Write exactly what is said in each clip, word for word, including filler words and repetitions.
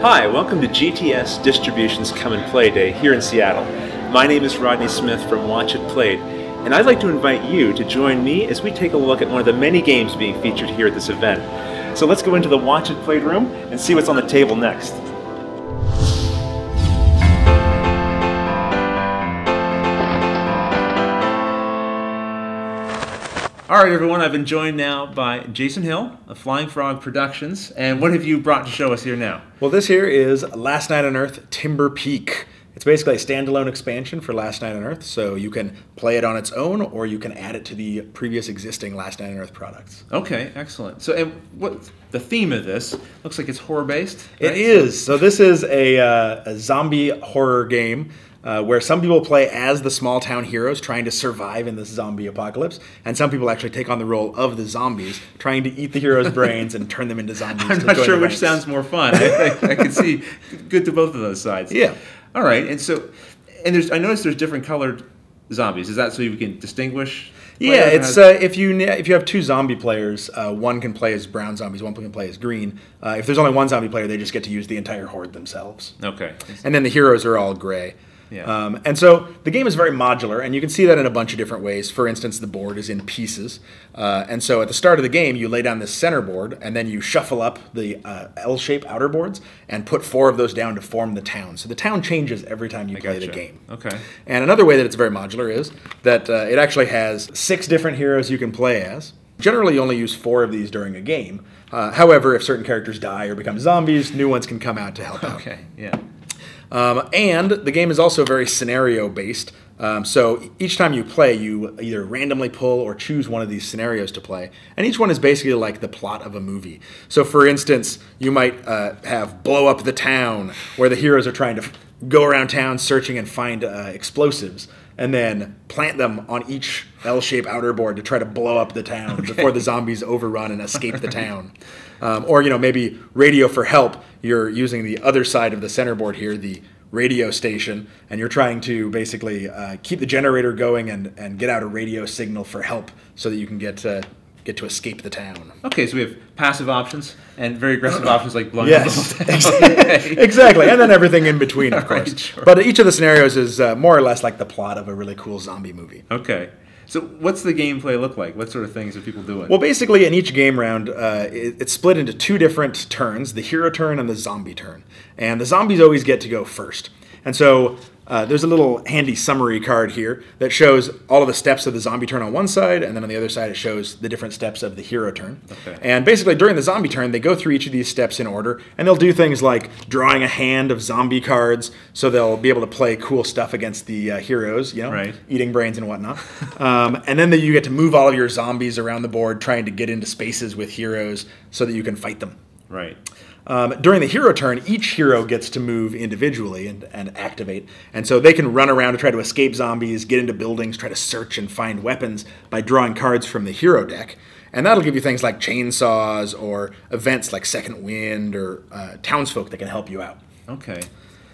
Hi, welcome to G T S Distribution's Come and Play Day here in Seattle. My name is Rodney Smith from Watch It Played, and I'd like to invite you to join me as we take a look at one of the many games being featured here at this event. So let's go into the Watch It Played room and see what's on the table next. Alright everyone, I've been joined now by Jason Hill of Flying Frog Productions, and what have you brought to show us here now? Well, this here is Last Night on Earth: Timber Peak. It's basically a standalone expansion for Last Night on Earth, so you can play it on its own or you can add it to the previous existing Last Night on Earth products. Okay, excellent. So and what the theme of this looks like it's horror-based, right? It is. So this is a, uh, a zombie horror game. Uh, where some people play as the small town heroes trying to survive in this zombie apocalypse, and some people actually take on the role of the zombies, trying to eat the heroes' brains and turn them into zombies. I'm not sure which sounds more fun. I, I, I can see good to both of those sides. Yeah. All right, and so, and there's I noticed there's different colored zombies. Is that so you can distinguish? Yeah, it's uh, if you if you have two zombie players, uh, one can play as brown zombies, one can play as green. Uh, if there's only one zombie player, they just get to use the entire horde themselves. Okay. And then the heroes are all gray. Yeah. Um, and so the game is very modular, and you can see that in a bunch of different ways. For instance, the board is in pieces. Uh, and so at the start of the game, you lay down this center board, and then you shuffle up the uh, L-shaped outer boards and put four of those down to form the town. So the town changes every time you I play gotcha. the game. Okay. And another way that it's very modular is that uh, it actually has six different heroes you can play as. Generally, you only use four of these during a game. Uh, however, if certain characters die or become zombies, new ones can come out to help out. Okay, yeah. Um, and the game is also very scenario-based, um, so each time you play, you either randomly pull or choose one of these scenarios to play, and each one is basically like the plot of a movie. So for instance, you might uh, have Blow Up the Town, where the heroes are trying to go around town searching and find uh, explosives, and then plant them on each L-shaped outer board to try to blow up the town okay. before the zombies overrun and escape the town. Um, or, you know, maybe radio for help. You're using the other side of the center board here, the radio station, and you're trying to basically uh, keep the generator going and, and get out a radio signal for help so that you can get uh, get to escape the town. Okay, so we have passive options and very aggressive options like blowing yes. up the whole town. Okay. Exactly, and then everything in between, of course. Right, sure. But each of the scenarios is uh, more or less like the plot of a really cool zombie movie. Okay. So what's the gameplay look like? What sort of things are people doing? Well, basically in each game round, uh, it, it's split into two different turns, the hero turn and the zombie turn. And the zombies always get to go first. And so uh, there's a little handy summary card here that shows all of the steps of the zombie turn on one side, and then on the other side it shows the different steps of the hero turn. Okay. And basically during the zombie turn, they go through each of these steps in order, and they'll do things like drawing a hand of zombie cards, so they'll be able to play cool stuff against the uh, heroes, you know, right. eating brains and whatnot. um, and then the, you get to move all of your zombies around the board, trying to get into spaces with heroes so that you can fight them. Right. Um, during the hero turn, each hero gets to move individually and, and activate, and so they can run around to try to escape zombies, get into buildings, try to search and find weapons by drawing cards from the hero deck, and that'll give you things like chainsaws or events like Second Wind or uh, townsfolk that can help you out. Okay.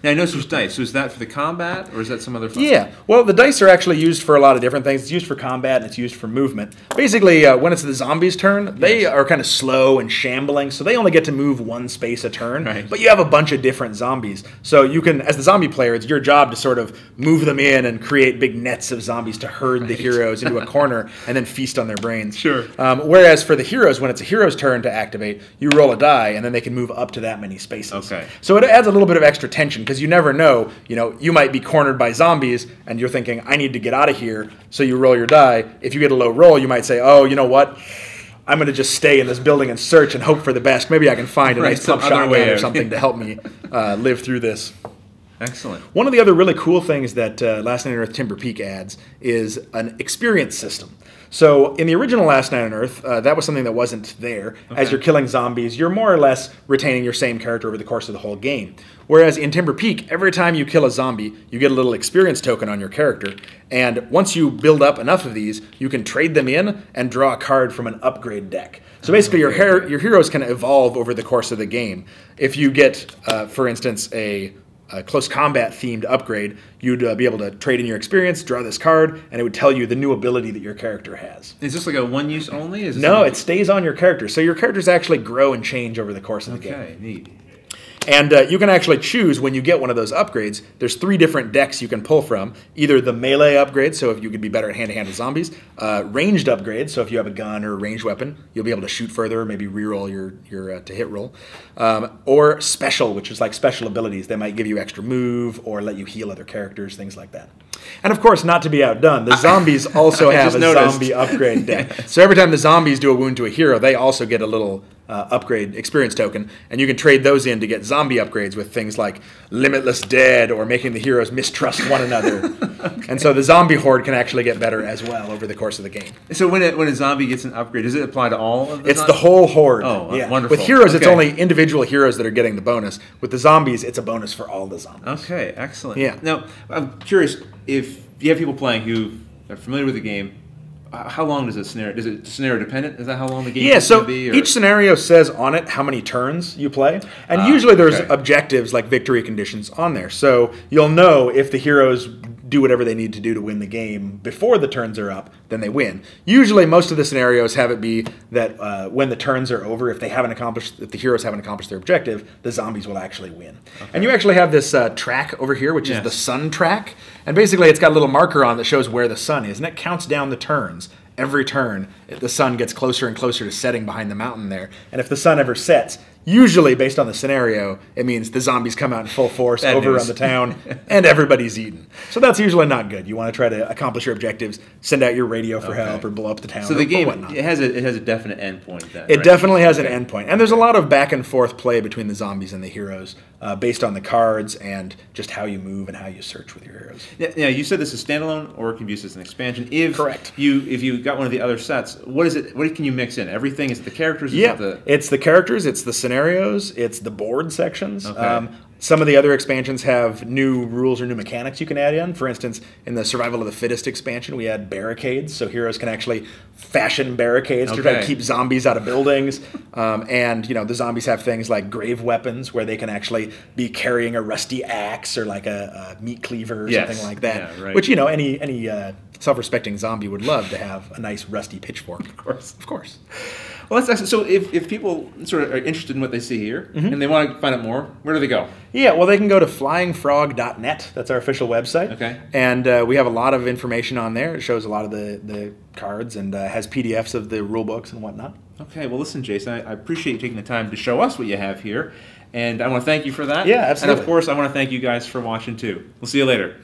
Now, I noticed there's dice, so is that for the combat, or is that some other fun? Yeah, well, the dice are actually used for a lot of different things. It's used for combat, and it's used for movement. Basically, uh, when it's the zombies' turn, they yes. are kind of slow and shambling, so they only get to move one space a turn, right. but you have a bunch of different zombies. So you can, as the zombie player, it's your job to sort of move them in and create big nets of zombies to herd right. the heroes into a corner and then feast on their brains. Sure. Um, whereas for the heroes, when it's a hero's turn to activate, you roll a die, and then they can move up to that many spaces. Okay. So it adds a little bit of extra tension, because you never know, you know, you might be cornered by zombies and you're thinking, I need to get out of here, so you roll your die. If you get a low roll, you might say, oh, you know what, I'm going to just stay in this building and search and hope for the best. Maybe I can find a right, nice pump shotgun or something to help me uh, live through this. Excellent. One of the other really cool things that uh, Last Night on Earth Timber Peak adds is an experience system. So in the original Last Night on Earth, uh, that was something that wasn't there. Okay. As you're killing zombies, you're more or less retaining your same character over the course of the whole game. Whereas in Timber Peak, every time you kill a zombie, you get a little experience token on your character. And once you build up enough of these, you can trade them in and draw a card from an upgrade deck. So basically your, her your heroes can evolve over the course of the game. If you get, uh, for instance, a... a close combat-themed upgrade, you'd uh, be able to trade in your experience, draw this card, and it would tell you the new ability that your character has. Is this like a one-use only? Is this no, it stays on your character. So your characters actually grow and change over the course of the okay, game. Okay, neat. And uh, you can actually choose when you get one of those upgrades. There's three different decks you can pull from. Either the melee upgrade, so if you could be better at hand-to-hand with zombies. Uh, ranged upgrade, so if you have a gun or a ranged weapon, you'll be able to shoot further, maybe reroll your, your uh, to-hit roll. Um, or special, which is like special abilities. They might give you extra move or let you heal other characters, things like that. And of course, not to be outdone, the zombies also have a noticed. zombie upgrade deck. So every time the zombies do a wound to a hero, they also get a little uh, upgrade experience token, and you can trade those in to get zombie upgrades with things like Limitless Dead or making the heroes mistrust one another. Okay. And so the zombie horde can actually get better as well over the course of the game. So when, it, when a zombie gets an upgrade, does it apply to all of the It's zombies? the whole horde. Oh, yeah. Wonderful. With heroes, okay. It's only individual heroes that are getting the bonus. With the zombies, it's a bonus for all the zombies. Okay, excellent. Yeah. Now, I'm curious, if you have people playing who are familiar with the game, how long does it scenario? Is it scenario dependent? Is that how long the game? Yeah. So to be, each scenario says on it how many turns you play, and uh, usually there's okay. objectives like victory conditions on there. So you'll know if the heroes do whatever they need to do to win the game before the turns are up, then they win. Usually, most of the scenarios have it be that uh, when the turns are over, if they haven't accomplished, if the heroes haven't accomplished their objective, the zombies will actually win. Okay. And you actually have this uh, track over here, which yes. is the sun track, and basically it's got a little marker on that shows where the sun is, and it counts down the turns. Every turn, the sun gets closer and closer to setting behind the mountain there. And if the sun ever sets, usually based on the scenario, it means the zombies come out in full force, Bad overrun news. the town, and everybody's eaten. So that's usually not good. You want to try to accomplish your objectives, send out your radio for okay. help, or blow up the town. So the or, game, or it, has a, it has a definite end point then, It right? definitely has okay. an end point. And there's a lot of back and forth play between the zombies and the heroes uh, based on the cards and just how you move and how you search with your heroes. Now, now you said this is standalone or it can be used as an expansion. If Correct. You, if you got one of the other sets, what is it? What can you mix in? Everything? Is it the characters? Is yeah, it the... it's the characters, it's the scenarios, it's the board sections. Okay. Um, some of the other expansions have new rules or new mechanics you can add in. For instance, in the Survival of the Fittest expansion, we add barricades, so heroes can actually fashion barricades okay. to try to keep zombies out of buildings. um, and, you know, the zombies have things like grave weapons, where they can actually be carrying a rusty axe or like a, a meat cleaver or yes. something like that. Yeah, right. Which, you know, any... any uh, self-respecting zombie would love to have a nice rusty pitchfork. Of course. Of course. Well, that's excellent. So if, if people sort of are interested in what they see here mm-hmm. and they want to find out more, where do they go? Yeah, well, they can go to flying frog dot net. That's our official website. Okay. And uh, we have a lot of information on there. It shows a lot of the, the cards and uh, has P D Fs of the rule books and whatnot. Okay. Well, listen, Jason, I, I appreciate you taking the time to show us what you have here. And I want to thank you for that. Yeah, absolutely. And, of course, I want to thank you guys for watching, too. We'll see you later.